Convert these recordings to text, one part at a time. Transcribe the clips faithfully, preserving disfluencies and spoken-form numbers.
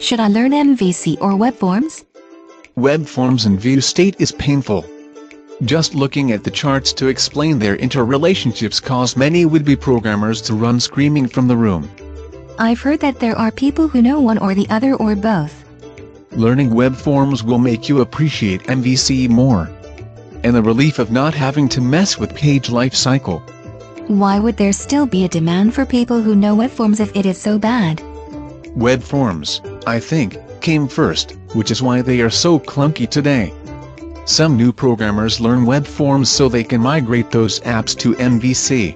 Should I learn M V C or WebForms? WebForms and view state is painful. Just looking at the charts to explain their interrelationships cause many would-be programmers to run screaming from the room. I've heard that there are people who know one or the other or both. Learning WebForms will make you appreciate M V C more. And the relief of not having to mess with page lifecycle. Why would there still be a demand for people who know WebForms if it is so bad? WebForms, I think, came first, which is why they are so clunky today. Some new programmers learn WebForms so they can migrate those apps to M V C.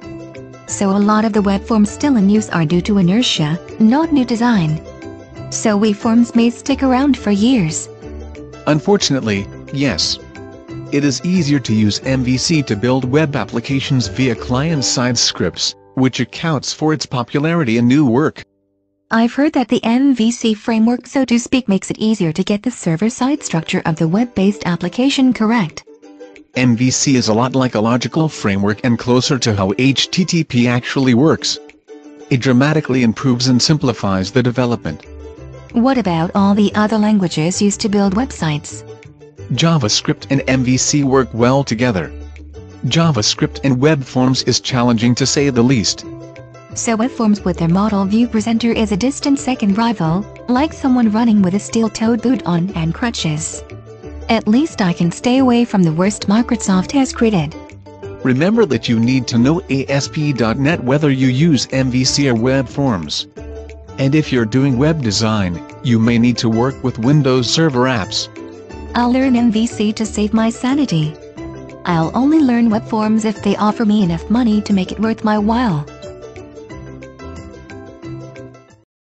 So a lot of the WebForms still in use are due to inertia, not new design. So WebForms may stick around for years. Unfortunately, yes. It is easier to use M V C to build web applications via client-side scripts, which accounts for its popularity in new work. I've heard that the M V C framework, so to speak, makes it easier to get the server-side structure of the web-based application correct. M V C is a lot like a logical framework and closer to how H T T P actually works. It dramatically improves and simplifies the development. What about all the other languages used to build websites? JavaScript and M V C work well together. JavaScript and WebForms is challenging to say the least. So WebForms with their model view presenter is a distant second rival, like someone running with a steel-toed boot on and crutches. At least I can stay away from the worst Microsoft has created. Remember that you need to know A S P dot net whether you use M V C or WebForms. And if you're doing web design, you may need to work with Windows Server apps. I'll learn M V C to save my sanity. I'll only learn WebForms if they offer me enough money to make it worth my while.